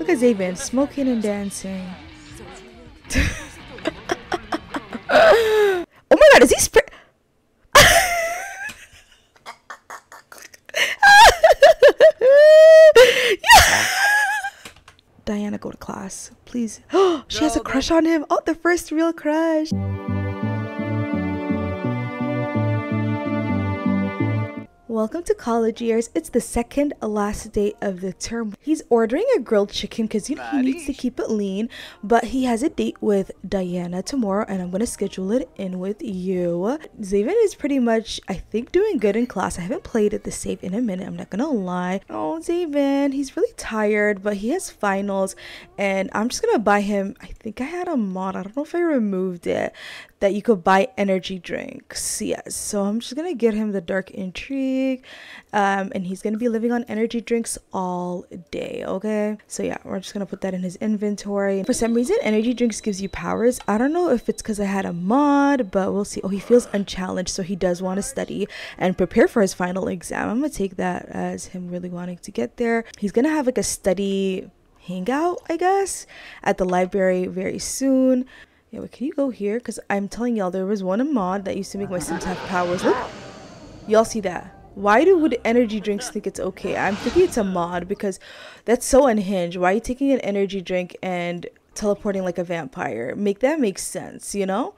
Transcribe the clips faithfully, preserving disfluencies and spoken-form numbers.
Look at Zayvin smoking and dancing. Oh my god, is he spray? Yeah. Diana, go to class, please. Oh, she has a crush on him. Oh, the first real crush. Welcome to college years. It's the second last day of the term. He's ordering a grilled chicken because you know, he needs to keep it lean, but he has a date with Diana tomorrow and I'm going to schedule it in with you. Zayvin is pretty much, I think, doing good in class. I haven't played at the safe in a minute, I'm not going to lie. Oh, Zayvin, he's really tired, but he has finals and I'm just going to buy him. I think I had a mod, I don't know if I removed it, that you could buy energy drinks. Yes, so I'm just going to get him the Dark Intrigue. Um, and he's gonna be living on energy drinks all day, okay? So yeah, we're just gonna put that in his inventory. For some reason, energy drinks gives you powers. I don't know if it's because I had a mod, but we'll see. Oh, he feels unchallenged, so he does want to study and prepare for his final exam. I'm gonna take that as him really wanting to get there. He's gonna have like a study hangout, I guess, at the library very soon. Yeah, wait, can you go here? Because I'm telling y'all, there was one mod that used to make my Sims have powers. Look, y'all see that? Why do would energy drinks think it's okay? I'm thinking it's a mod because that's so unhinged. Why are you taking an energy drink and teleporting like a vampire? Make that make sense, you know?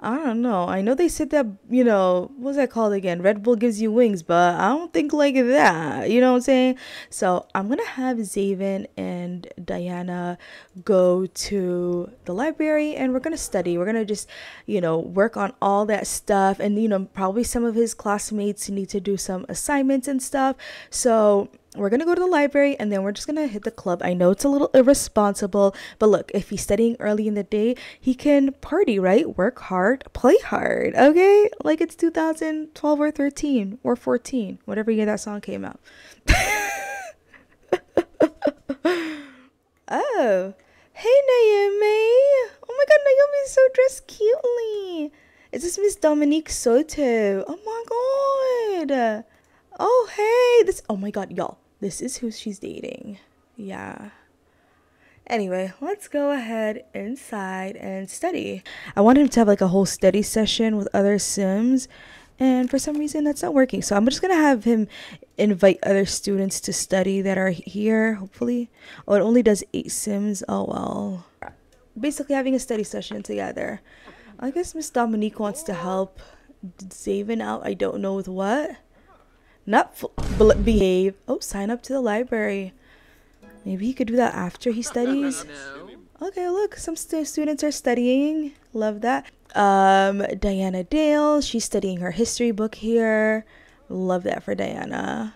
I don't know. I know they said that, you know, what's that called again? Red Bull gives you wings, but I don't think like that. You know what I'm saying? So I'm going to have Zayvin and Diana go to the library and we're going to study. We're going to just, you know, work on all that stuff. And, you know, probably some of his classmates need to do some assignments and stuff. So we're going to go to the library and then we're just going to hit the club. I know it's a little irresponsible, but look, if he's studying early in the day, he can party, right? Work hard, play hard, okay? Like it's two thousand twelve or thirteen or fourteen, whatever year that song came out. Oh, hey, Naomi. Oh my God, Naomi's so dressed cutely. Is this Miss Dominique Soto? Oh my God. Oh, hey, this, oh my God, y'all, this is who she's dating. Yeah. Anyway, let's go ahead inside and study. I want him to have like a whole study session with other Sims. And for some reason, that's not working. So I'm just going to have him invite other students to study that are here, hopefully. Oh, it only does eight Sims. Oh, well. Basically having a study session together. I guess Miss Dominique wants to help Zayvin out. I don't know with what. Not behave. Oh, sign up to the library. Maybe he could do that after he studies. Okay, look, some st students are studying. Love that. Um, Diana Dale, she's studying her history book here. Love that for Diana.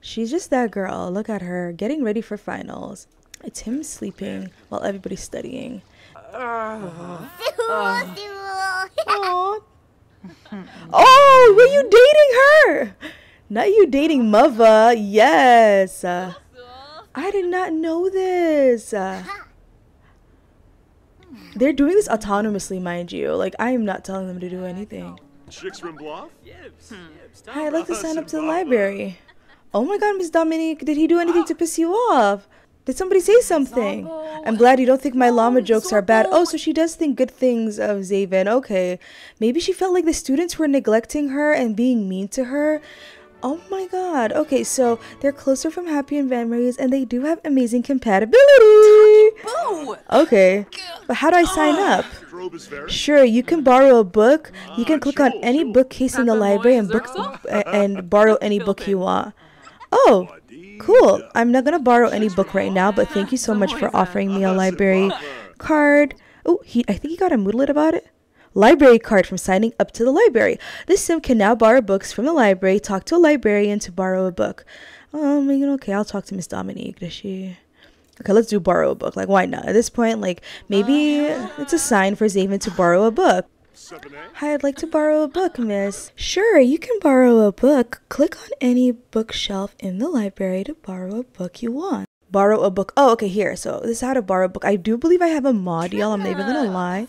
She's just that girl. Look at her, getting ready for finals. It's him sleeping while everybody's studying. Uh, uh, oh, were you dating her? Not you dating Mova, yes. Uh, I did not know this. Uh, they're doing this autonomously, mind you. Like, I am not telling them to do anything. Hi, I'd like to sign up to the library. Oh my God, Miss Dominique, did he do anything to piss you off? Did somebody say something? I'm glad you don't think my llama jokes are bad. Oh, so she does think good things of Zayvin. Okay. Maybe she felt like the students were neglecting her and being mean to her. Oh my God. Okay, so they're closer from happy and memories and they do have amazing compatibility. Okay, but how do I sign up? Sure, you can borrow a book. You can click on any bookcase in the library and book and borrow any book you want. Oh, cool. I'm not going to borrow any book right now, but thank you so much for offering me a library card. Oh, he, I think he got a moodlet about it. Library card from signing up to the library. This sim can now borrow books from the library. Talk to a librarian to borrow a book. Um, you know, okay, I'll talk to Miss Dominique. Does she? Okay, let's do borrow a book. Like, why not? At this point, like, maybe it's a sign for Zayvin to borrow a book. Hi, I'd like to borrow a book, miss. Sure, you can borrow a book. Click on any bookshelf in the library to borrow a book you want. Borrow a book. Oh, okay, here. So this is how to borrow a book. I do believe I have a mod, y'all. I'm not even gonna lie.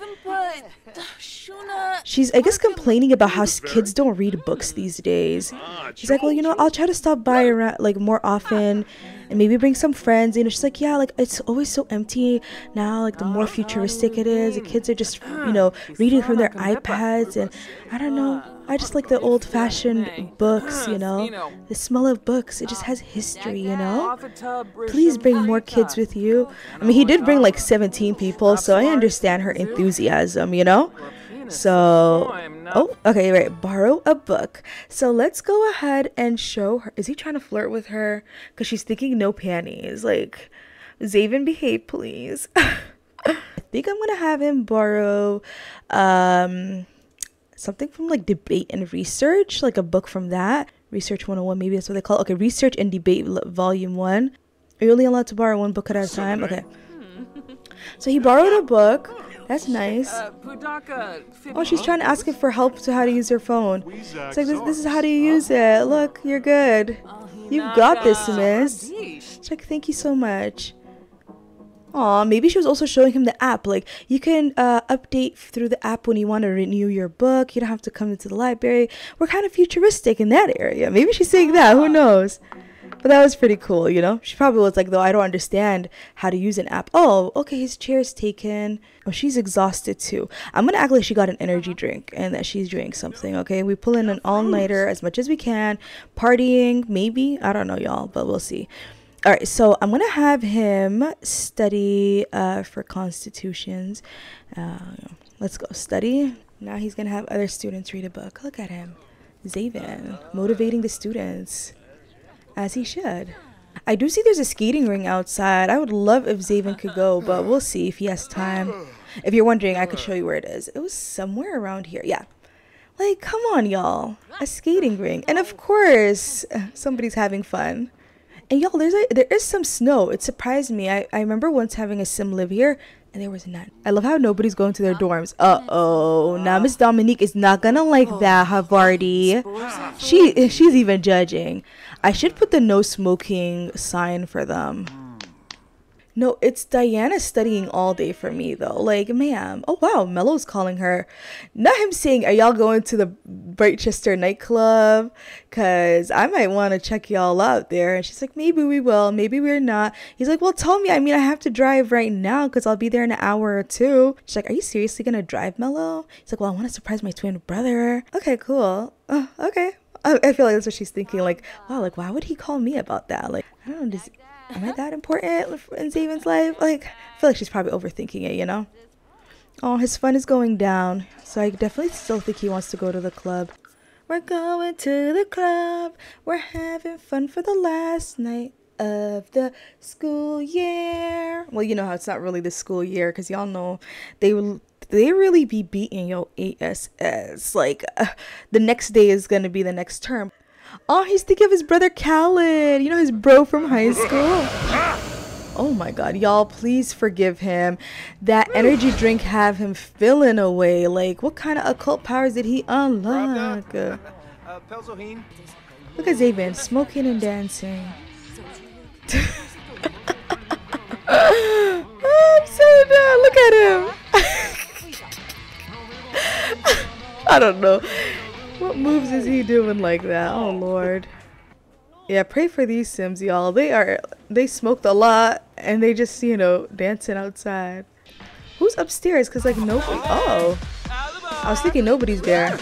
She's, I guess, complaining about how kids don't read books these days. She's like, well, you know, I'll try to stop by around, like, more often and maybe bring some friends. You know, she's like, yeah, like it's always so empty now. Like the more futuristic it is, the kids are just, you know, reading from their iPads, and I don't know. I just like the old-fashioned books, you know, the smell of books. It just has history, you know. Please bring more kids with you. I mean, he did bring like seventeen people, so I understand her enthusiasm, you know. So, oh, okay, right, borrow a book. So let's go ahead and show her. Is he trying to flirt with her? Because she's thinking no panties. Like, Zayvin, behave, please. I think I'm going to have him borrow um, something from, like, debate and research. Like, a book from that. Research one oh one, maybe that's what they call it. Okay, Research and Debate, Volume one. Are you only allowed to borrow one book at a time? Okay. So he borrowed a book. That's nice. Oh, she's trying to ask him for help to how to use her phone. It's like, this, this is how do you use it. Look, you're good. You've got this, miss. It's like, thank you so much. Aw, maybe she was also showing him the app. Like, you can uh, update through the app when you want to renew your book. You don't have to come into the library. We're kind of futuristic in that area. Maybe she's saying that. Who knows? But that was pretty cool, you know? She probably was like, though, I don't understand how to use an app. Oh, okay, his chair's taken. Oh, she's exhausted too. I'm gonna act like she got an energy drink and that she's doing something, okay? We pull in an all-nighter as much as we can. Partying, maybe? I don't know, y'all, but we'll see. All right, so I'm gonna have him study uh, for constitutions. Uh, let's go study. Now he's gonna have other students read a book. Look at him. Zayvin, motivating the students. As he should. I do see there's a skating ring outside. I would love if Zayvin could go, but we'll see if he has time. If you're wondering, I could show you where it is. It was somewhere around here. Yeah. Like, come on, y'all. A skating ring. And of course, somebody's having fun. And y'all, there's a, there is some snow. It surprised me. I, I remember once having a sim live here, and there was none. I love how nobody's going to their dorms. Uh-oh. Now, Miss Dominique is not going to like that, Havarti. She, she's even judging. I should put the no smoking sign for them. No, it's Diana studying all day for me, though. Like, ma'am. Oh, wow. Mello's calling her. Not him saying, are y'all going to the Brightchester nightclub? Because I might want to check y'all out there. And she's like, maybe we will. Maybe we're not. He's like, well, tell me. I mean, I have to drive right now because I'll be there in an hour or two. She's like, are you seriously going to drive, Mello? He's like, well, I want to surprise my twin brother. Okay, cool. Oh, okay. I, I feel like that's what she's thinking. Like, wow, like, why would he call me about that? Like, I don't know. Am I that important in Zayvin's life? Like, I feel like she's probably overthinking it, you know? Oh, his fun is going down. So I definitely still think he wants to go to the club. We're going to the club. We're having fun for the last night of the school year. Well, you know how it's not really the school year because y'all know they will... They really be beating yo ass. Like, uh, the next day is going to be the next term. Oh, he's thinking of his brother Khaled. You know, his bro from high school. Oh my god, y'all, please forgive him. That energy drink have him feeling away. Like, what kind of occult powers did he unlock? Look at Zayvin smoking and dancing. Oh, I'm so down. Look at him. I don't know. What moves is he doing like that? Oh, Lord. Yeah, pray for these Sims, y'all. They are, they smoked a lot, and they just, you know, dancing outside. Who's upstairs? Because, like, nobody. Oh. I was thinking nobody's there.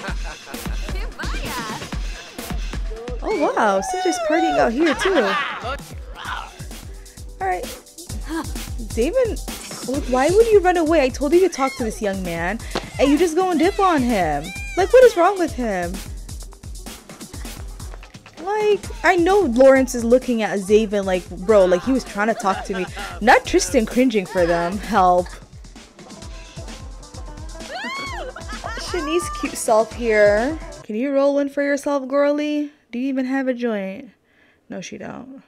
Oh, wow. Sims is partying out here, too. All right. David, why would you run away? I told you to talk to this young man, and you just go and dip on him. Like, what is wrong with him? Like, I know Lawrence is looking at Zayvin like, bro, like, he was trying to talk to me. Not Tristan cringing for them. Help. Shanice's cute self here. Can you roll in for yourself, girly? Do you even have a joint? No, she don't.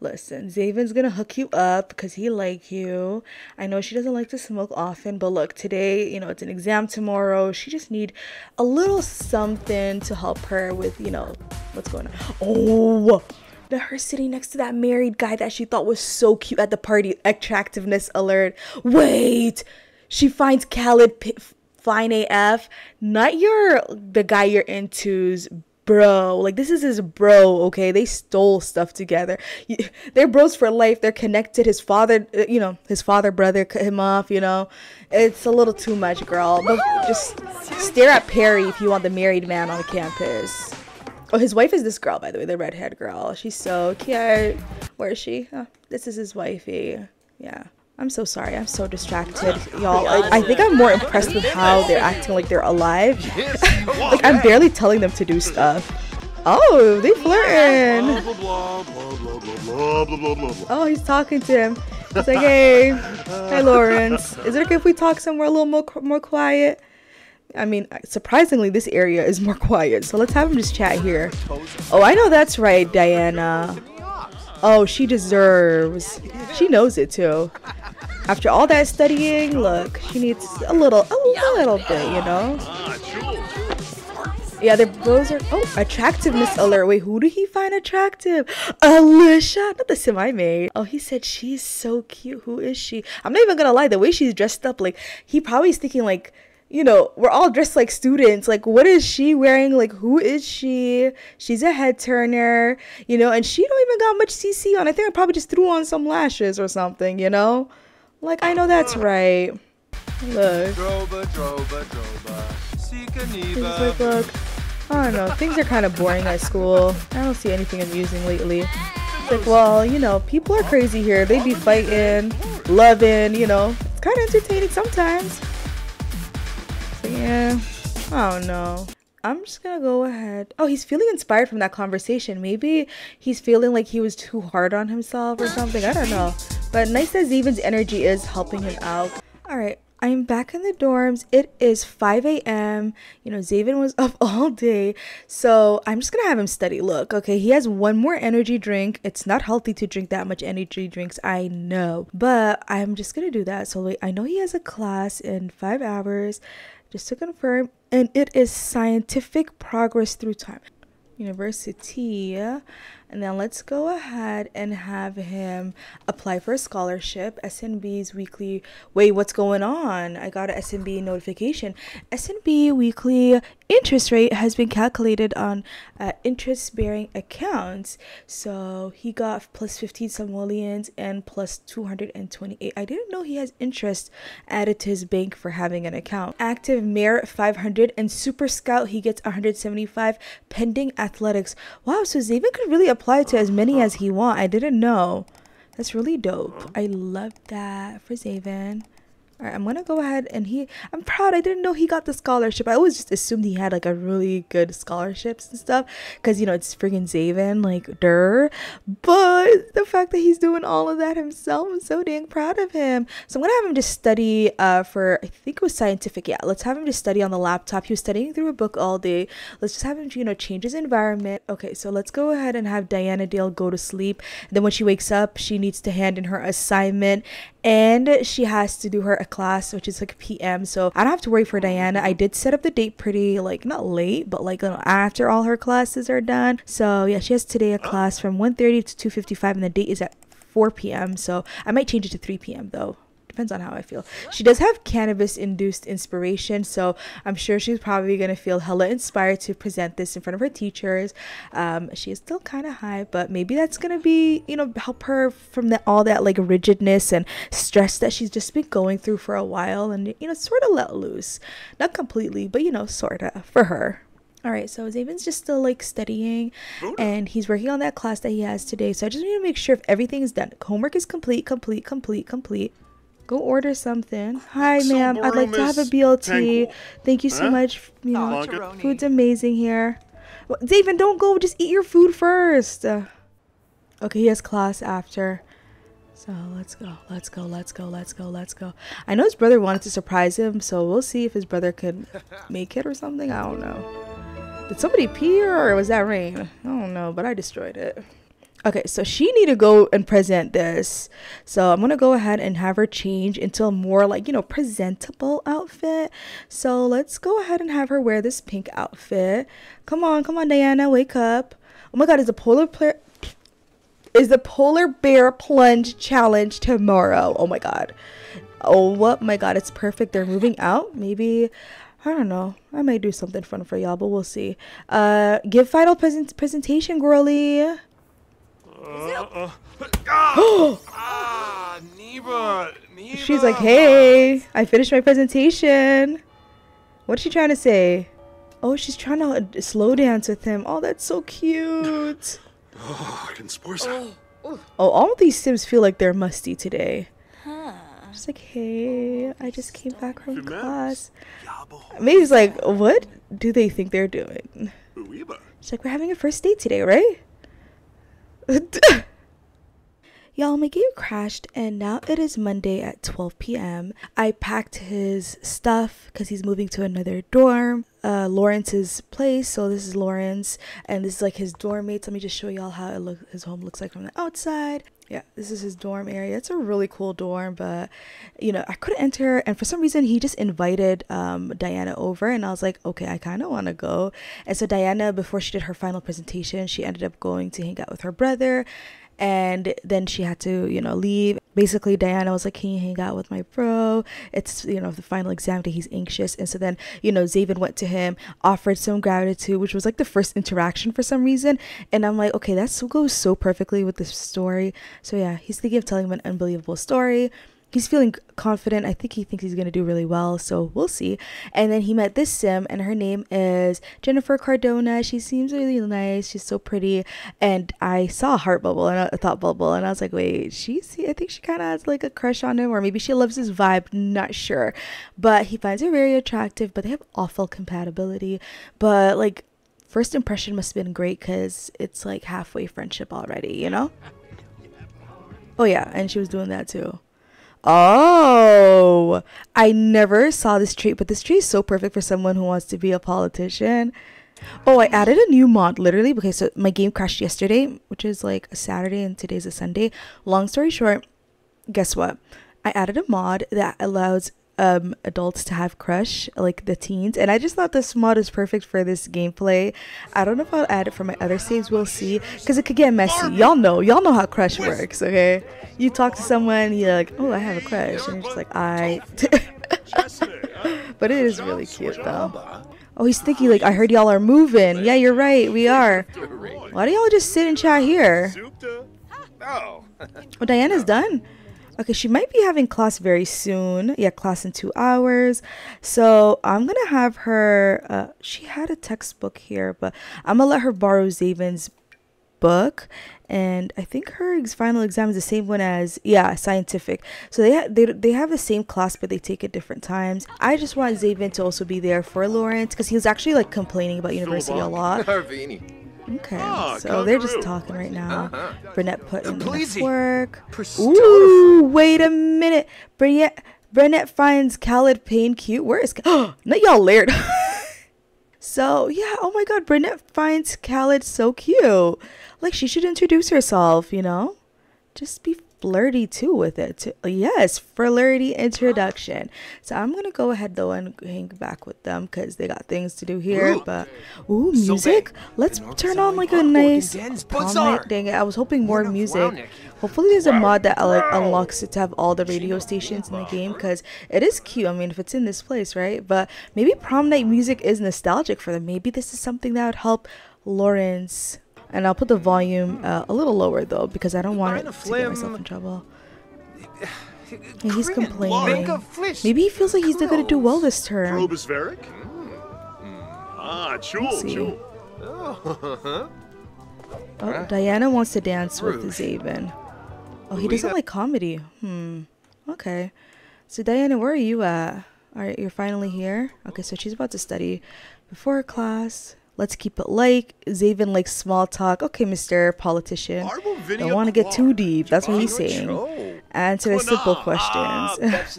Listen, Zayvin's gonna hook you up because he like you. I know she doesn't like to smoke often, but look, today, you know, it's an exam tomorrow. She just need a little something to help her with, you know, what's going on. Oh, the her sitting next to that married guy that she thought was so cute at the party. Attractiveness alert. Wait, she finds Khaled Payne A F, not your the guy you're into's bro. Like, this is his bro, okay? They stole stuff together. They're bros for life. They're connected. His father, you know, his father, brother cut him off, you know? It's a little too much, girl. But just stare at Perry if you want the married man on campus. Oh, his wife is this girl, by the way, the redhead girl. She's so cute. Where is she? Oh, this is his wifey. Yeah. I'm so sorry. I'm so distracted, y'all. I, I think I'm more impressed with how they're acting like they're alive. Like, I'm barely telling them to do stuff. Oh, they flirting. Oh, he's talking to him. He's like, hey, hi, Lawrence. Is it okay if we talk somewhere a little more, more quiet? I mean, surprisingly, this area is more quiet. So let's have him just chat here. Oh, I know that's right, Diana. Oh, she deserves. She knows it too. After all that studying, look, she needs a little, a little bit, you know? Yeah, their bros are, oh, attractiveness alert. Wait, who did he find attractive? Alicia, not the sim I made. Oh, he said she's so cute. Who is she? I'm not even gonna lie, the way she's dressed up, like, he probably is thinking like, you know, we're all dressed like students. Like, what is she wearing? Like, who is she? She's a head turner, you know, and she don't even got much C C on. I think I probably just threw on some lashes or something, you know? Like, I know that's right. Look. Droba, droba, droba. Like, look, I don't know. Things are kind of boring at school. I don't see anything amusing lately. It's like, well, you know, people are crazy here. They be fighting, loving, you know. It's kind of entertaining sometimes. Yeah, I don't know. I'm just gonna go ahead. Oh, he's feeling inspired from that conversation. Maybe he's feeling like he was too hard on himself or something. I don't know. But nice that Zayvin's energy is helping him out. All right, I'm back in the dorms. It is five A M You know, Zayvin was up all day. So I'm just gonna have him study. Look, okay, he has one more energy drink. It's not healthy to drink that much energy drinks, I know. But I'm just gonna do that. So like, I know he has a class in five hours. Just to confirm, and it is scientific progress through time, university, and then let's go ahead and have him apply for a scholarship. S N B's weekly, wait, what's going on? I got an S N B notification. S N B weekly interest rate has been calculated on uh, interest-bearing accounts. So he got plus fifteen Somalians and plus two hundred twenty-eight. I didn't know he has interest added to his bank for having an account. Active merit five hundred and super scout he gets one hundred seventy-five pending athletics. Wow, so Zayvin could really apply to as many as he want. I didn't know. That's really dope. I love that for Zayvin. All right, I'm gonna go ahead and he I'm proud. I didn't know he got the scholarship. I always just assumed he had like a really good scholarships and stuff because, you know, it's friggin' Zayvin, like, durr. But the fact that he's doing all of that himself, I'm so dang proud of him. So I'm gonna have him just study uh for, I think it was scientific. Yeah, let's have him just study on the laptop. He was studying through a book all day. Let's just have him, you know, change his environment. Okay, so let's go ahead and have Diana Dale go to sleep. Then when she wakes up, she needs to hand in her assignment and she has to do her a class, which is like P M, so I don't have to worry for Diana. I did set up the date pretty, like, not late, but like, you know, after all her classes are done. So yeah, she has today a class from one thirty to two fifty-five and the date is at four P M so I might change it to three P M though. Depends on how I feel. She does have cannabis induced inspiration, so I'm sure she's probably gonna feel hella inspired to present this in front of her teachers. Um she is still kind of high, but maybe that's gonna be, you know, help her from the, all that like rigidness and stress that she's just been going through for a while, and, you know, sort of let loose. Not completely, but, you know, sort of for her. All right, so Zayvin's just still like studying and he's working on that class that he has today. So I just need to make sure if everything's done. Homework is complete, complete, complete, complete. Go order something. Hi, ma'am. I'd like to have a B L T. Tangle. Thank you so huh? much. You know, oh, food's amazing here. Well, Zayvin, don't go. Just eat your food first. Uh, okay, he has class after. So let's go. Let's go. Let's go. Let's go. Let's go. I know his brother wanted to surprise him, so we'll see if his brother could make it or something. I don't know. Did somebody pee or was that rain? I don't know, but I destroyed it. Okay, so she need to go and present this. So I'm gonna go ahead and have her change into a more like, you know, presentable outfit. So let's go ahead and have her wear this pink outfit. Come on, come on, Diana, wake up. Oh my God, is the polar bear, is the polar bear plunge challenge tomorrow? Oh my God. Oh what my God, it's perfect. They're moving out. Maybe I don't know. I may do something fun for y'all, but we'll see. Uh, give final present presentation, girly. Uh, uh, ah, ah, Neva, Neva. She's like, hey, I finished my presentation. What's she trying to say? Oh, she's trying to slow dance with him. Oh, that's so cute. Oh, I can spore some. Oh, all these Sims feel like they're musty today. Just like, hey, I just came back from class. Maeve's like, what do they think they're doing? She's like, we're having a first date today, right? Y'all, my game crashed and now it is Monday at twelve p m I packed his stuff because he's moving to another dorm, uh, Lawrence's place. So this is Lawrence and this is like his dorm mates. Let me just show y'all how it look, his home looks like from the outside. Yeah, this is his dorm area. It's a really cool dorm, but you know, I couldn't enter, and for some reason he just invited um Diana over, and I was like, okay, I kind of want to go. And so Diana, before she did her final presentation, she ended up going to hang out with her brother, and then she had to, you know, leave. Basically, Diana was like, can you hang out with my bro? It's, you know, the final exam day, he's anxious. And so then, you know, Zayvin went to him, offered some gratitude, which was like the first interaction for some reason. And I'm like, okay, that goes so perfectly with this story. So yeah, he's thinking of telling him an unbelievable story. He's feeling confident. I think he thinks he's going to do really well, so we'll see. And then he met this Sim, and her name is Jennifer Cardona. She seems really nice. She's so pretty. And I saw a heart bubble and a thought bubble, and I was like, wait, she's, I think she kind of has like a crush on him, or maybe she loves his vibe. Not sure. But he finds her very attractive, but they have awful compatibility. But like, first impression must have been great because it's like halfway friendship already, you know? Oh, yeah, and she was doing that too. Oh, I never saw this trait, but this trait is so perfect for someone who wants to be a politician. Oh, I added a new mod, literally, because so my game crashed yesterday, which is like a Saturday, and today's a Sunday. Long story short, guess what? I added a mod that allows um adults to have crush, like the teens, and I just thought this mod is perfect for this gameplay. I don't know if I'll add it for my other saves, we'll see, because it could get messy. Y'all know y'all know how crush works. Okay, you talk to someone, you're like, oh, I have a crush, and you're just like, I but it is really cute though. Oh, he's thinking like, I heard y'all are moving. Yeah, you're right, we are. Why do y'all just sit and chat here? Oh, Diana's done. Okay, she might be having class very soon. Yeah, class in two hours. So I'm going to have her... Uh, she had a textbook here, but I'm going to let her borrow Zayvin's book. And I think her final exam is the same one as... Yeah, scientific. So they, ha they, they have the same class, but they take it different times. I just want Zayvin to also be there for Lawrence, because he was actually like complaining about university a lot. Okay, oh, so they're just talking right now. Uh-huh. Burnett put in the work. Ooh, wait a minute. Burnett, Burnett finds Khaled Payne cute. Where is... Oh, not y'all layered. So, yeah, oh my god, Burnett finds Khaled so cute. Like, she should introduce herself, you know? Just be flirty, too, with it. Too. Yes, flirty introduction. So I'm going to go ahead, though, and hang back with them because they got things to do here. Ooh. But, ooh, music. Let's turn on, like, a nice... Oh, dang it, I was hoping more music. Hopefully there's a mod that, like, unlocks it to have all the radio stations in the game because it is cute. I mean, if it's in this place, right? But maybe prom night music is nostalgic for them. Maybe this is something that would help Lawrence... And I'll put the volume uh, a little lower, though, because I don't want it to get myself in trouble. And he's complaining. Maybe he feels like he's not going to do well this term. We'll see. Oh, Diana wants to dance with Zayvin. Oh, he doesn't like comedy. Hmm. Okay. So, Diana, where are you at? All right, you're finally here. Okay, so she's about to study before her class. Let's keep it like Zayvin likes small talk. Okay, Mister Politician. Don't want to get too deep. That's what he's saying. Answer the simple questions.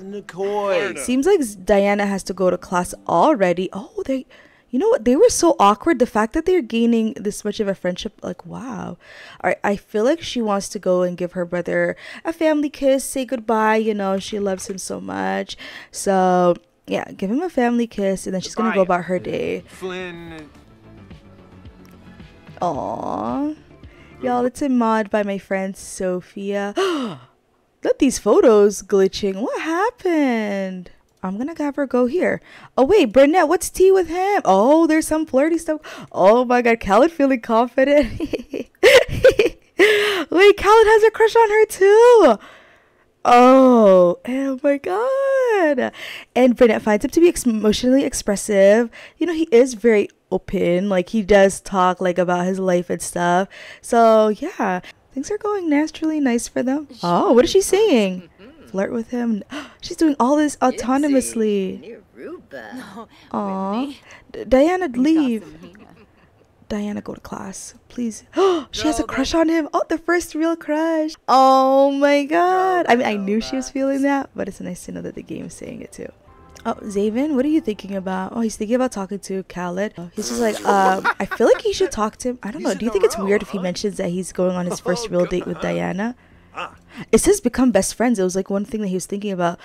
Seems like Diana has to go to class already. Oh, they, you know what? They were so awkward. The fact that they're gaining this much of a friendship, like, wow. All right, I feel like she wants to go and give her brother a family kiss, say goodbye. You know, she loves him so much. So, yeah, give him a family kiss, and then she's going to go about her day. Flynn. Aww, y'all, it's a mod by my friend Sophia. Look at these photos glitching. What happened? I'm gonna have her go here. Oh wait, Burnett, what's tea with him? Oh, there's some flirty stuff. Oh my god, Khaled feeling confident. Wait, Khaled has a crush on her too. Oh, oh my god. And Burnett finds him to be emotionally expressive. You know, he is very open. Like, he does talk like about his life and stuff. So yeah, things are going naturally nice for them. Oh, what is she saying? Flirt with him. She's doing all this autonomously. Aww. Diana, leave. Diana, go to class, please. Oh, she has a crush on him. Oh, the first real crush. Oh my god. I mean, I knew she was feeling that, but it's nice to know that the game is saying it too. Oh, Zayvin, what are you thinking about? Oh, he's thinking about talking to Khaled. Oh, he's just like, um, I feel like you should talk to him. I don't know. Do you think it's weird if he mentions that he's going on his first real date with Diana? It says become best friends. It was like one thing that he was thinking about.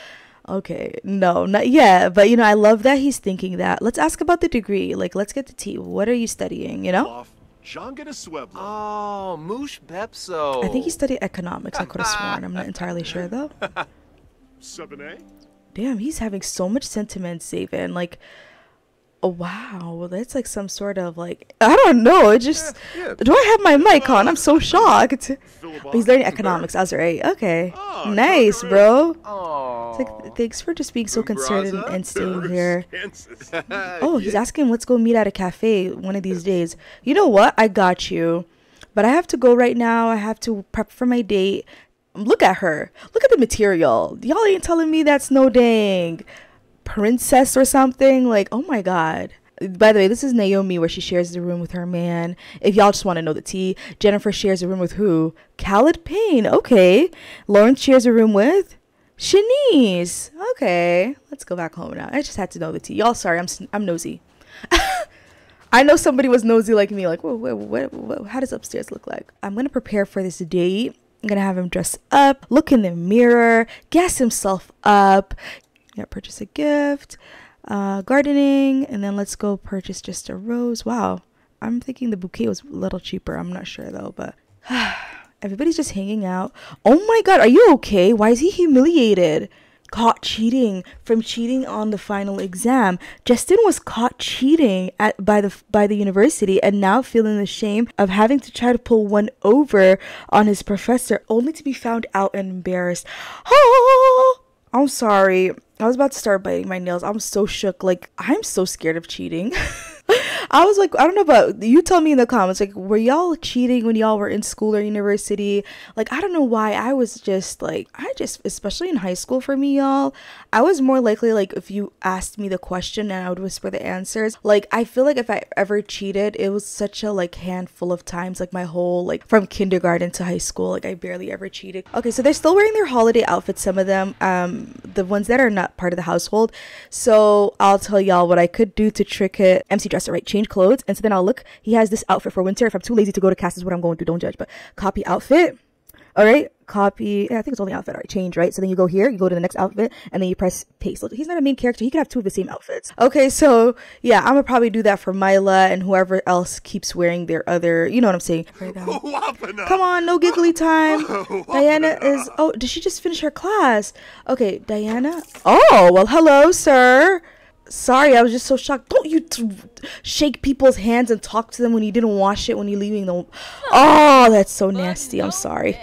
Okay, no, not yet. But, you know, I love that he's thinking that. Let's ask about the degree. Like, let's get the tea. What are you studying, you know? Oh, Moosh Bepso. I think he studied economics. I could have sworn. I'm not entirely sure, though. seven A? Damn, he's having so much sentiment, Zayvin. Like, oh, wow. Well, that's like some sort of like, I don't know. It just, yeah, yeah. Do I have my mic on? I'm so shocked. But he's learning economics. I was right. Okay. Oh, nice, bro. It's like, thanks for just being so concerned and staying here. Oh, he's asking, let's go meet at a cafe one of these days. You know what? I got you. But I have to go right now. I have to prep for my date. Look at her. Look at the material. Y'all ain't telling me that's no dang princess or something. Like, oh my god. By the way, this is Naomi, where she shares the room with her man. If y'all just want to know the tea, Jennifer shares a room with who? Khaled Payne. Okay. Lawrence shares a room with Shanice. Okay. Let's go back home now. I just had to know the tea. Y'all, sorry. I'm I'm nosy. I know somebody was nosy like me. Like, whoa, whoa, whoa, whoa, how does upstairs look like? I'm gonna prepare for this date. I'm gonna have him dress up, look in the mirror, gas himself up, yeah, purchase a gift, uh, gardening, and then let's go purchase just a rose. Wow, I'm thinking the bouquet was a little cheaper. I'm not sure though, but everybody's just hanging out. Oh my god, are you okay? Why is he humiliated? Caught cheating from cheating on the final exam. Justin was caught cheating at by the by the university and now feeling the shame of having to try to pull one over on his professor only to be found out and embarrassed. Oh, I'm sorry. I was about to start biting my nails. I'm so shook. Like, I'm so scared of cheating. I was like, I don't know about you, tell me in the comments, like, were y'all cheating when y'all were in school or university? Like, I don't know why I was just like, I just, especially in high school for me, y'all, I was more likely, like, if you asked me the question and I would whisper the answers. Like, I feel like if I ever cheated, it was such a like handful of times, like my whole, like from kindergarten to high school, like I barely ever cheated. Okay, so they're still wearing their holiday outfits, some of them, um, the ones that are not part of the household. So I'll tell y'all what I could do to trick it. M C dresser, right? Change clothes, and so then I'll look, he has this outfit for winter. If I'm too lazy to go to cast, is what I'm going through, don't judge, but copy outfit. All right, copy. Yeah, I think it's only outfit. All right, change, right? So then you go here, you go to the next outfit, and then you press paste. Look, he's not a main character, he could have two of the same outfits. Okay, so yeah, I'm gonna probably do that for Myla and whoever else keeps wearing their other, you know what I'm saying, right now. Come on, no giggly time. Diana is, oh, did she just finish her class? Okay, Diana. Oh, well, hello, sir. Sorry, I was just so shocked. Don't you t shake people's hands and talk to them when you didn't wash it when you're leaving them? Oh, that's so nasty. I'm sorry.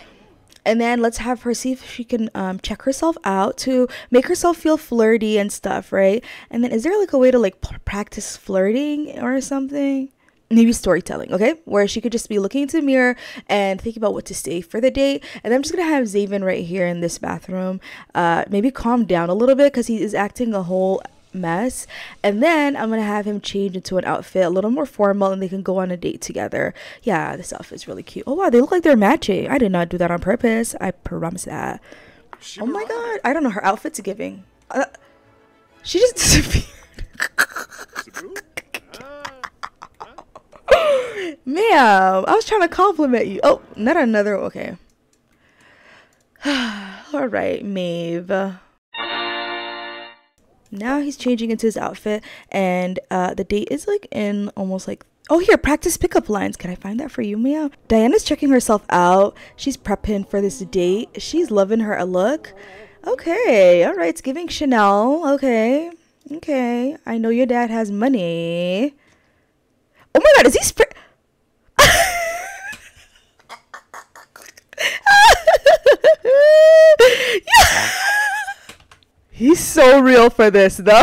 And then let's have her see if she can um, check herself out to make herself feel flirty and stuff, right? And then is there like a way to like practice flirting or something? Maybe storytelling, okay? Where she could just be looking into the mirror and thinking about what to say for the date. And I'm just gonna have Zayvin right here in this bathroom. Uh, maybe calm down a little bit because he is acting a whole mess, and then I'm gonna have him change into an outfit a little more formal and they can go on a date together. Yeah, this outfit's really cute. Oh wow, they look like they're matching. I did not do that on purpose, I promise that. She oh my lied. god, I don't know, her outfit's giving. Uh, she just disappeared. Ma'am, I was trying to compliment you. Oh, not another, okay. All right, Maeve. Now he's changing into his outfit, and uh the date is like in almost like, oh, here, practice pickup lines. Can I find that for you, Mia? Diana's checking herself out, she's prepping for this date, she's loving her a look. Okay, all right, it's giving Chanel. Okay, okay. I know your dad has money. Oh my God, is he sp- yeah. He's so real for this, though.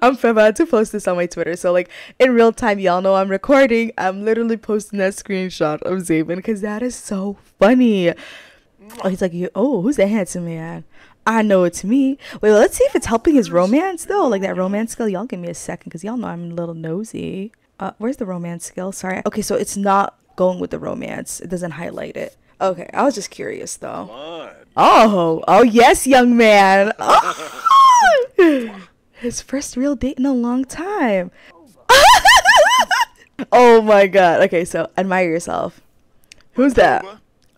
I'm about to post this on my Twitter. So, like, in real time, y'all know I'm recording. I'm literally posting that screenshot of Zayvin because that is so funny. Oh, he's like, oh, who's that handsome man? I know it's me. Wait, well, let's see if it's helping his romance, though. Like, that romance skill. Y'all give me a second because y'all know I'm a little nosy. Uh, where's the romance skill? Sorry. Okay, so it's not going with the romance. It doesn't highlight it. Okay, I was just curious, though. Oh, oh yes, young man. Oh. His first real date in a long time. Oh my God. Okay, so admire yourself. Who's that?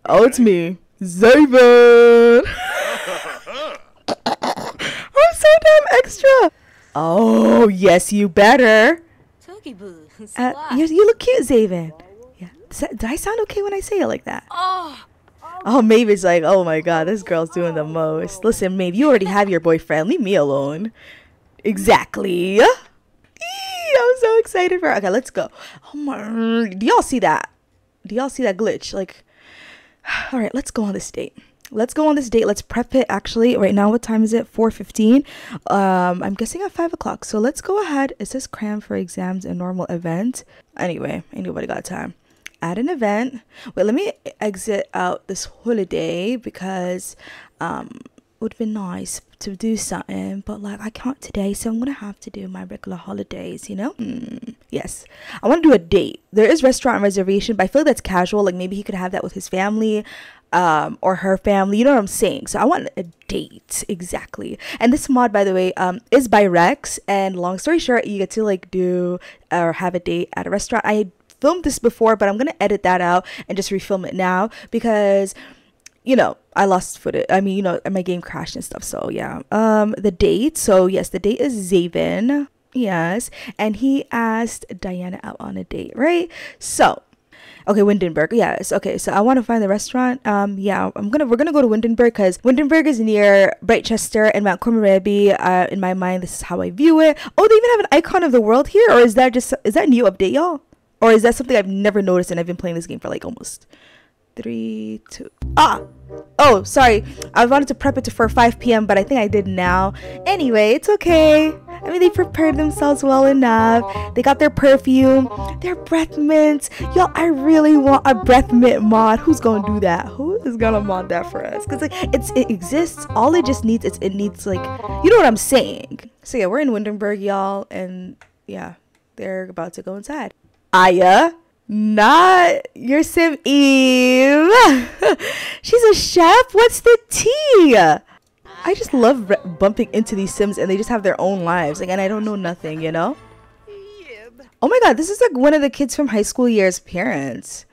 Oh, it's me, Zayvin. I'm so damn extra. Oh, yes, you better. Uh, you, you look cute, Zayvin. Yeah. Did I sound okay when I say it like that? Oh. Oh, Maeve is like, oh my God, this girl's doing the most. Listen, Maeve, you already have your boyfriend. Leave me alone. Exactly. Eee, I'm so excited for her. Okay, let's go. Oh my, do y'all see that? Do y'all see that glitch? Like, all right, let's go on this date. Let's go on this date. Let's prep it. Actually, right now, what time is it? four fifteen. Um, I'm guessing at five o'clock. So let's go ahead. It says cram for exams and normal event. Anyway, anybody got time? At an event. Wait, let me exit out this holiday because um it would be nice to do something, but like I can't today, so I'm gonna have to do my regular holidays, you know. Mm, yes, I want to do a date. There is restaurant reservation, but I feel like that's casual. Like maybe he could have that with his family um or her family, you know what I'm saying? So I want a date. Exactly. And this mod, by the way, um is by Rex, and long story short, you get to like do or have a date at a restaurant. I filmed this before, but I'm gonna edit that out and just refilm it now because, you know, I lost footage. I mean, you know, my game crashed and stuff. So yeah, um the date. So yes, the date is Zayvin. Yes, and he asked Diana out on a date, right? So okay, Windenburg. Yes. Okay, so I want to find the restaurant. Um yeah, i'm gonna we're gonna go to Windenburg because Windenburg is near Brightchester and Mount Cormorabby. Uh in my mind, this is how I view it. Oh, they even have an icon of the world here. Or is that just is that new update, y'all? Or is that something I've never noticed and I've been playing this game for like almost three, two, ah! Oh, sorry. I wanted to prep it for five p m, but I think I did now. Anyway, it's okay. I mean, they prepared themselves well enough. They got their perfume, their breath mints. Y'all, I really want a breath mint mod. Who's gonna do that? Who is gonna mod that for us? Because like it's it exists. All it just needs is it needs like, you know what I'm saying. So yeah, we're in Windenburg, y'all, and yeah, they're about to go inside. Aya, not your Sim Eve. She's a chef. What's the tea? I just love bumping into these Sims and they just have their own lives. Like, and I don't know nothing, you know? Oh my God, this is like one of the kids from high school year's parents.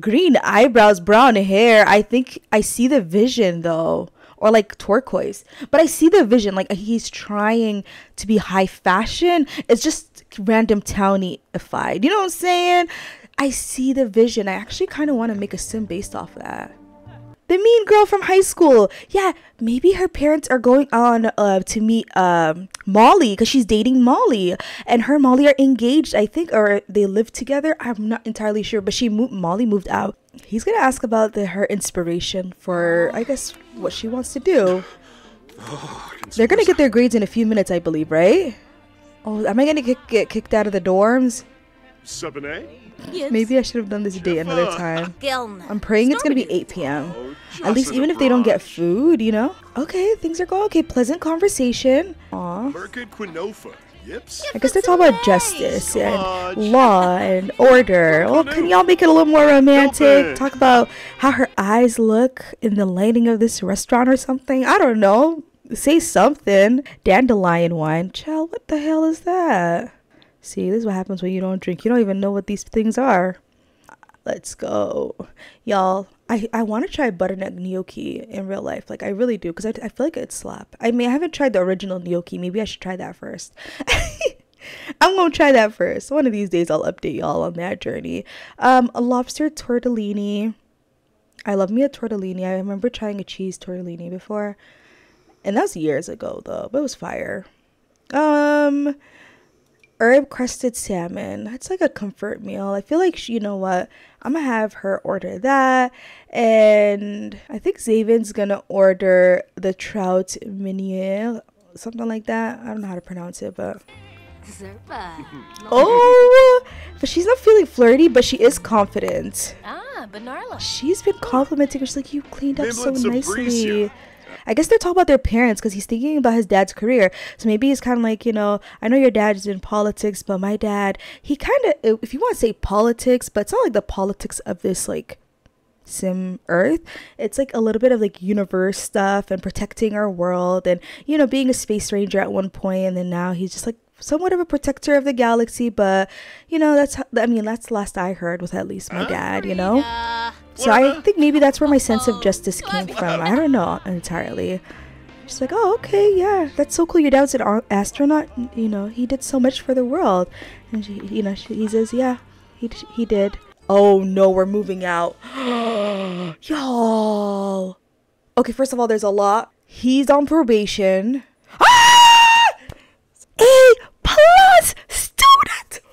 Green eyebrows, brown hair. I think I see the vision though. Or like turquoise. But I see the vision. Like he's trying to be high fashion. It's just random townie-ified, you know what I'm saying? I see the vision. I actually kind of want to make a sim based off of that. The mean girl from high school. Yeah, maybe her parents are going on uh, to meet um, Molly because she's dating Molly, and her and Molly are engaged, I think, or they live together. I'm not entirely sure, but she moved. Molly moved out. He's gonna ask about the, her inspiration for, I guess, what she wants to do. They're gonna get their grades in a few minutes, I believe, right? Oh, am I gonna get, get kicked out of the dorms? Yes. Maybe I should have done this date another time. I'm praying it's gonna be eight p m At least, even if they don't get food, you know? Okay, things are going okay. Pleasant conversation. Aw. I guess that's all about justice and law and order. Well, can y'all make it a little more romantic? Talk about how her eyes look in the lighting of this restaurant or something. I don't know. Say something. Dandelion wine. Child, what the hell is that? See, this is what happens when you don't drink. You don't even know what these things are. Let's go. Y'all, I, I want to try butternut gnocchi in real life. Like, I really do. Because I, I feel like it's slap. I mean, I haven't tried the original gnocchi. Maybe I should try that first. I'm going to try that first. One of these days, I'll update y'all on that journey. Um, a lobster tortellini. I love me a tortellini. I remember trying a cheese tortellini before, and that's years ago though, but it was fire. Um herb crusted salmon, that's like a comfort meal. I feel like she, you know what, I'm gonna have her order that, and I think Zayvin's gonna order the trout meunier, something like that. I don't know how to pronounce it, but oh, but she's not feeling flirty, but she is confident. Ah, she's been complimenting her. She's like, you cleaned up so nicely. I guess they're talking about their parents because he's thinking about his dad's career. So maybe he's kind of like, you know, I know your dad's in politics, but my dad, he kind of, if you want to say politics, but it's not like the politics of this like sim earth. It's like a little bit of like universe stuff and protecting our world and, you know, being a space ranger at one point, and then now he's just like somewhat of a protector of the galaxy. But you know, that's, I mean, that's the last I heard with at least my dad, you know. So I think maybe that's where my sense of justice came from. I don't know entirely. She's like, oh, okay, yeah, that's so cool, your dad's an astronaut, you know, he did so much for the world. And she, you know, she, he says, yeah, he, he did. Oh no, we're moving out. Y'all, okay, first of all, there's a lot. He's on probation. A plus student.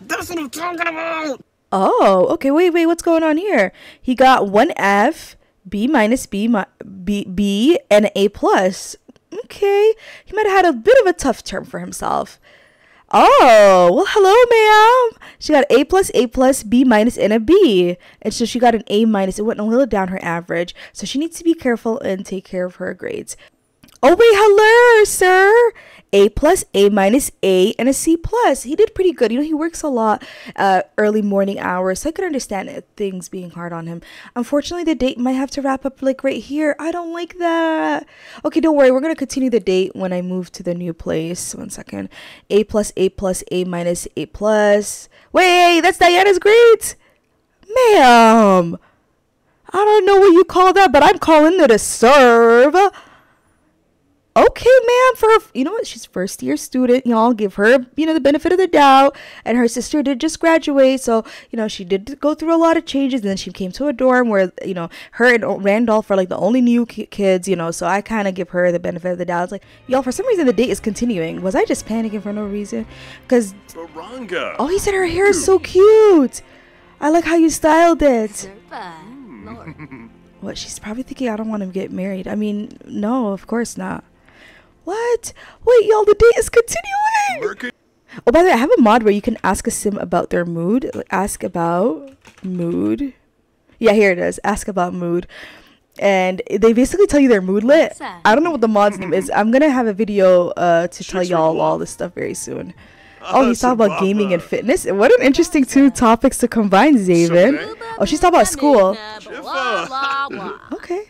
That's what I'm talking about. Oh, okay. Wait, wait. What's going on here? He got one F, B minus B, B, B, and A plus. Okay. He might have had a bit of a tough term for himself. Oh, well, hello, ma'am. She got A plus, A plus, B minus, and a B. And so she got an A minus. It went a little down her average. So she needs to be careful and take care of her grades. Oh wait, hello, sir. A plus, A minus, A, and a C plus. He did pretty good. You know, he works a lot, uh, early morning hours, so I could understand it, things being hard on him. Unfortunately, the date might have to wrap up like right here. I don't like that. Okay, don't worry. We're gonna continue the date when I move to the new place. One second. A plus, A plus, A minus, A plus. Wait, that's Diana's grades, ma'am. I don't know what you call that, but I'm calling it a serve. Okay, ma'am, for her, you know what, she's first year student, y'all, give her, you know, the benefit of the doubt. And her sister did just graduate, so, you know, she did go through a lot of changes. And then she came to a dorm where, you know, her and Randolph are like the only new kids, you know, so I kind of give her the benefit of the doubt. It's like, y'all, for some reason the date is continuing. Was I just panicking for no reason? Because oh, he said her hair is so cute, I like how you styled it. What, she's probably thinking I don't want to get married. I mean, no, of course not. What? Wait, y'all, the date is continuing! Working. Oh, by the way, I have a mod where you can ask a sim about their mood. Like, ask about mood. Yeah, here it is. Ask about mood. And they basically tell you their moodlet. I don't know what the mod's name is. I'm going to have a video uh, to tell y'all all this stuff very soon. Oh, he's talking about gaming and fitness. What an interesting two topics to combine, Zayvin. Oh, she's talking about school. Okay.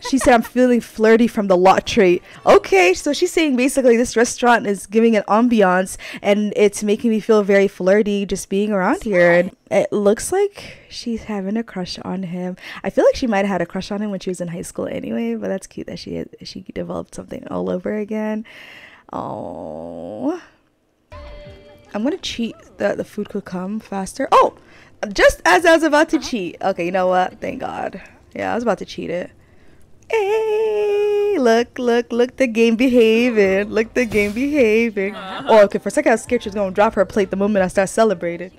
She said, I'm feeling flirty from the lot trait. Okay, so she's saying basically this restaurant is giving an ambiance and it's making me feel very flirty just being around here. And it looks like she's having a crush on him. I feel like she might have had a crush on him when she was in high school anyway, but that's cute that she, she developed something all over again. Oh, I'm going to cheat that the food could come faster. Oh, just as I was about to cheat. Okay, you know what? Thank God. Yeah, I was about to cheat it. Hey, look, look, look, the game behaving. Look, the game behaving. Oh, okay, for a second I was scared she was going to drop her plate the moment I start celebrating.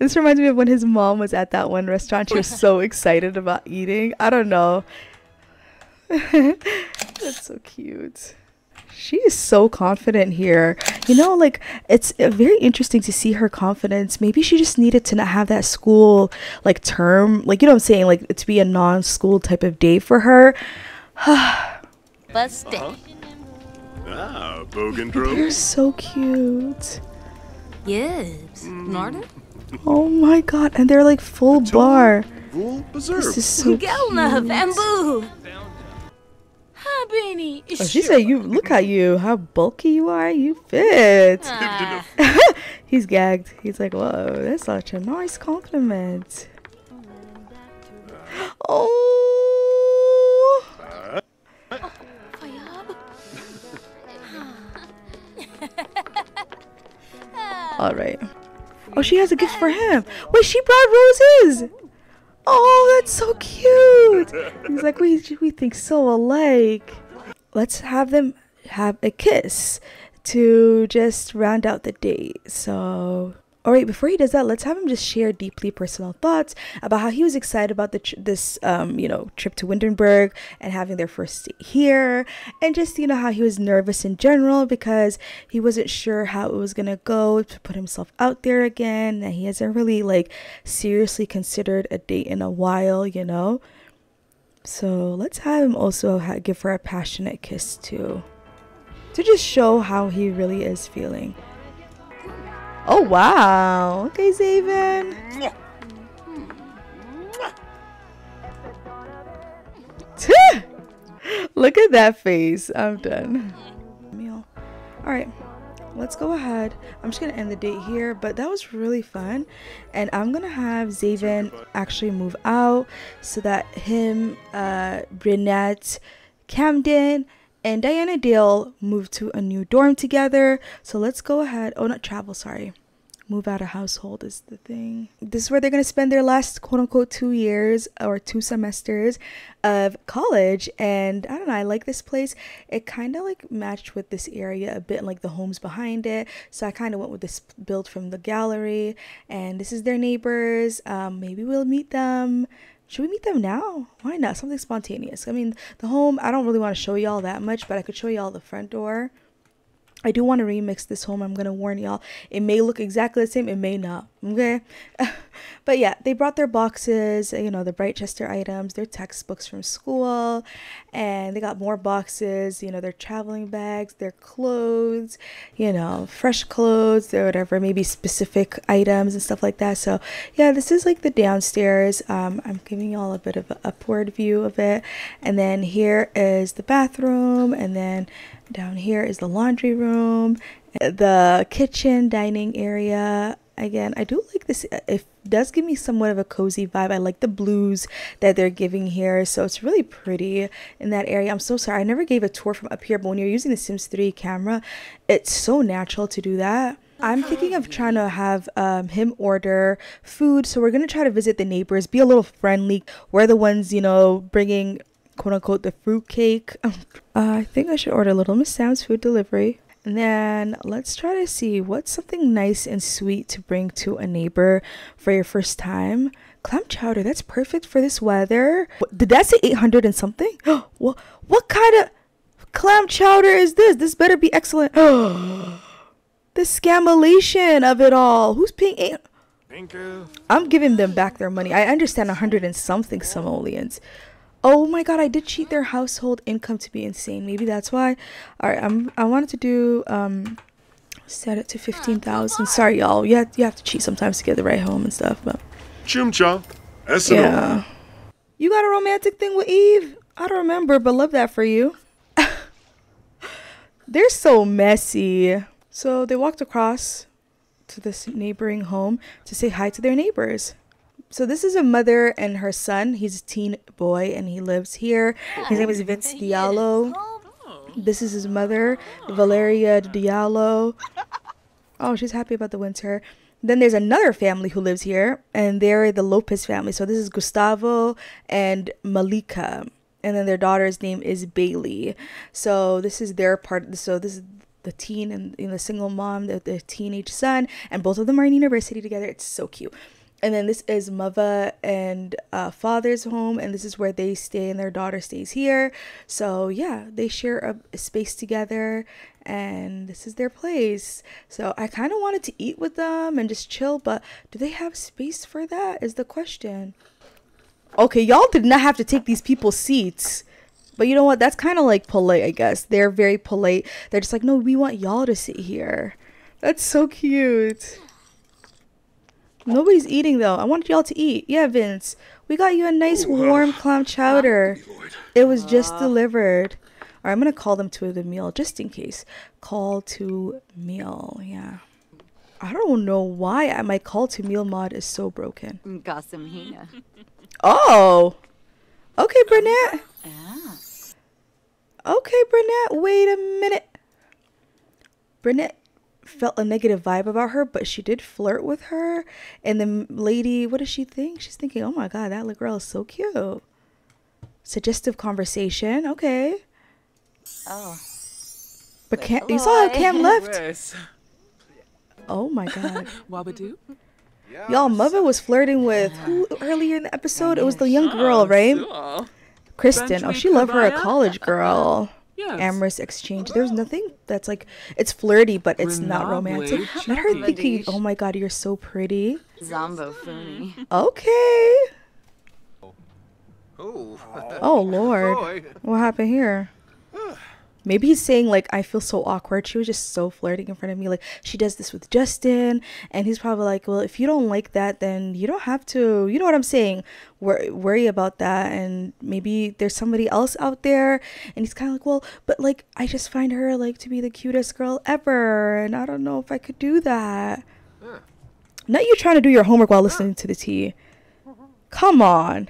This reminds me of when his mom was at that one restaurant. She was so excited about eating. I don't know. That's so cute. She is so confident here. You know, like, it's very interesting to see her confidence. Maybe she just needed to not have that school, like, term. Like, you know what I'm saying? Like, to be a non-school type of day for her. Bus day. Ah, Bogandro. You're so cute. Yes. Narda? Oh, my God. And they're, like, full bar. This is so cute. Oh, she said, "You look at you, how bulky you are. You fit." Ah. He's gagged. He's like, "Whoa, that's such a nice compliment." Oh. All right. Oh, she has a gift for him. Wait, she brought roses. Oh, that's so cute. He's like, we, we think so alike. Let's have them have a kiss to just round out the date. So, all right, before he does that, let's have him just share deeply personal thoughts about how he was excited about the tr this, um, you know, trip to Windenburg and having their first date here. And just, you know, how he was nervous in general because he wasn't sure how it was going to go to put himself out there again. And he hasn't really, like, seriously considered a date in a while, you know. So let's have him also ha give her a passionate kiss, too, to just show how he really is feeling. Oh, wow. Okay, Zayvin. Look at that face. I'm done. Meal. All right, let's go ahead. I'm just going to end the date here, but that was really fun. And I'm going to have Zayvin actually move out so that him, uh, Brinette, Camden, and Diana Dale moved to a new dorm together. So let's go ahead. Oh, not travel, sorry. Move out of household is the thing. This is where they're going to spend their last quote unquote two years or two semesters of college. And I don't know, I like this place. It kind of like matched with this area a bit and like the homes behind it. So I kind of went with this build from the gallery. And this is their neighbors. Um, maybe we'll meet them. Should we meet them now? Why not? Something spontaneous. I mean, the home, I don't really want to show y'all that much, but I could show y'all the front door. I do want to remix this home. I'm going to warn y'all. It may look exactly the same. It may not. Okay? But yeah, they brought their boxes, you know, the Brightchester items, their textbooks from school, and they got more boxes, you know, their traveling bags, their clothes, you know, fresh clothes or whatever, maybe specific items and stuff like that. So yeah, this is like the downstairs. Um, I'm giving y'all a bit of an upward view of it. And then here is the bathroom. And then down here is the laundry room, the kitchen, dining area. Again, I do like this. It does give me somewhat of a cozy vibe. I like the blues that they're giving here. So it's really pretty in that area. I'm so sorry. I never gave a tour from up here, but when you're using the Sims three camera, it's so natural to do that. I'm thinking of trying to have um, him order food. So we're going to try to visit the neighbors, be a little friendly. We're the ones, you know, bringing quote unquote the fruitcake. uh, I think I should order Little Miss Sam's food delivery. And then let's try to see what's something nice and sweet to bring to a neighbor for your first time. Clam chowder, that's perfect for this weather. What, did that say eight hundred and something? what, what kind of clam chowder is this? This better be excellent. The scamulation of it all. Who's paying eight? Thank you. I'm giving them back their money. I understand one hundred and something Somalians. Oh my god, I did cheat their household income to be insane. Maybe that's why. Alright, I'm I wanted to do um set it to fifteen thousand. Sorry y'all. Yeah, you, you have to cheat sometimes to get the right home and stuff, but Chumcha. Yeah. You got a romantic thing with Eve? I don't remember, but love that for you. They're so messy. So they walked across to this neighboring home to say hi to their neighbors. So this is a mother and her son. He's a teen boy and he lives here. His name is Vince Diallo. This is his mother, Valeria Diallo. Oh, she's happy about the winter. Then there's another family who lives here, and they're the Lopez family. So this is Gustavo and Malika. And then their daughter's name is Bailey. So this is their part. So this is the teen and you know, the single mom, the, the teenage son, and both of them are in university together. It's so cute. And then this is Mova and uh, father's home, and this is where they stay, and their daughter stays here. So yeah, they share a, a space together, and this is their place. So I kind of wanted to eat with them and just chill, but do they have space for that is the question. Okay, y'all did not have to take these people's seats. But you know what? That's kind of like polite, I guess. They're very polite. They're just like, no, we want y'all to sit here. That's so cute. Nobody's eating though. I wanted y'all to eat. Yeah, Vince, we got you a nice warm clam chowder. It was just delivered. All right, I'm gonna call them to the meal just in case. Call to meal. Yeah, I don't know why my call to meal mod is so broken. Oh, okay, Burnett. Okay, Burnett. Wait a minute, Burnett. felt a negative vibe about her, but she did flirt with her. And the lady, what does she think? She's thinking, oh my God, that little girl is so cute. Suggestive conversation. Okay. Oh. But Cam, you saw how Cam left? Oh my God. Wabadoo? Y'all, Mother was flirting with who earlier in the episode? It was the young girl, right? Kristen. Oh, she loved her a college girl. Yes. Amorous exchange. There's nothing that's like, it's flirty, but it's not romantic. Not her thinking, oh my God, you're so pretty. Zombo funny. Okay. Oh, Lord. What happened here? Maybe he's saying, like, I feel so awkward. She was just so flirting in front of me. Like, she does this with Justin. And he's probably like, well, if you don't like that, then you don't have to. You know what I'm saying? Wor- worry about that. And maybe there's somebody else out there. And he's kind of like, well, but, like, I just find her, like, to be the cutest girl ever. And I don't know if I could do that. Yeah. Not you trying to do your homework while listening to the tea. Come on.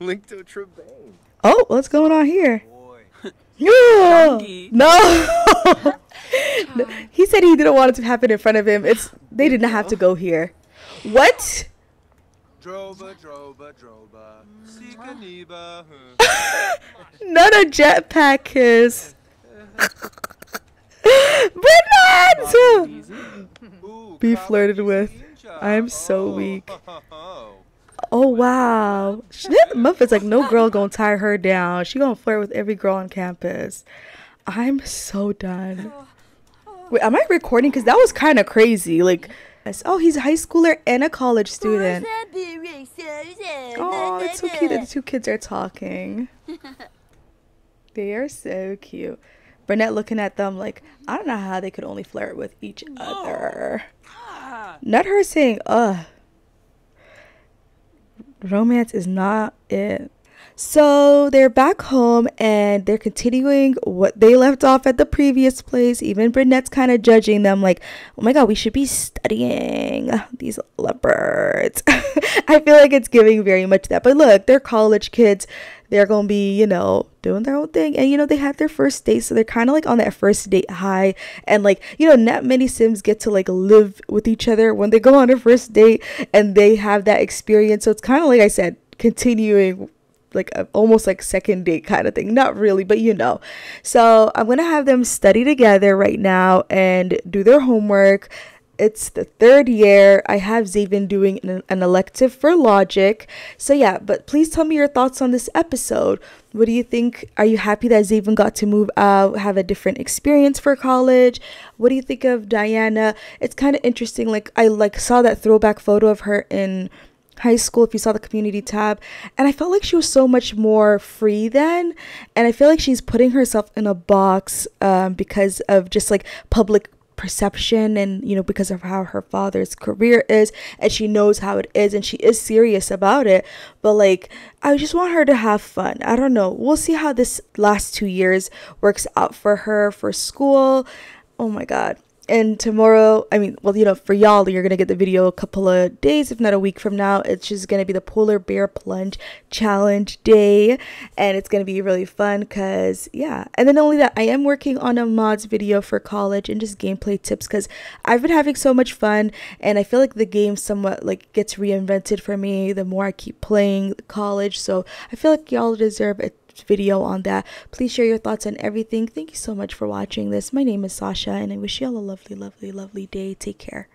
Link to Tribane. Oh, what's going on here? No, no. He said he didn't want it to happen in front of him. It's they did not have to go here. What? Droba, droba, droba. Not a jetpack kiss. Burnett! Be flirted with. I'm so weak. Oh wow, Muffet's like, no girl gonna tie her down. She gonna flirt with every girl on campus. I'm so done. Wait, am I recording? Because that was kind of crazy. Like, oh, he's a high schooler and a college student. Oh, it's so cute that the two kids are talking. They are so cute. Burnett looking at them like, I don't know how they could only flirt with each other. Not her saying, ugh. Romance is not it. So they're back home and they're continuing what they left off at the previous place. Even Burnett's kind of judging them like, oh my God, we should be studying these leopards. I feel like it's giving very much that. But look, they're college kids. They're going to be, you know, doing their own thing. And, you know, they had their first date. So they're kind of like on that first date high. And, like, you know, not many Sims get to, like, live with each other when they go on their first date and they have that experience. So it's kind of like I said, continuing like a, almost like second date kind of thing. Not really, but you know. So I'm going to have them study together right now and do their homework. It's the third year. I have Zayvin doing an, an elective for logic. So yeah, but please tell me your thoughts on this episode. What do you think? Are you happy that Zayvin got to move out, have a different experience for college? What do you think of Diana? It's kind of interesting. Like I like saw that throwback photo of her in high school, if you saw the community tab, and I felt like she was so much more free then, and I feel like she's putting herself in a box um, because of just like public perception and, you know, because of how her father's career is, and she knows how it is and she is serious about it, but like I just want her to have fun. I don't know, we'll see how this last two years works out for her for school. Oh my God. And tomorrow, I mean, well, you know, for y'all, you're gonna get the video a couple of days, if not a week from now. It's just gonna be the polar bear plunge challenge day, and it's gonna be really fun because yeah. And then only that, I am working on a mods video for college and just gameplay tips because I've been having so much fun, and I feel like the game somewhat like gets reinvented for me the more I keep playing college. So I feel like y'all deserve a video on that. Please share your thoughts on everything. Thank you so much for watching this. My name is Sasha, and I wish you all a lovely, lovely, lovely day. Take care.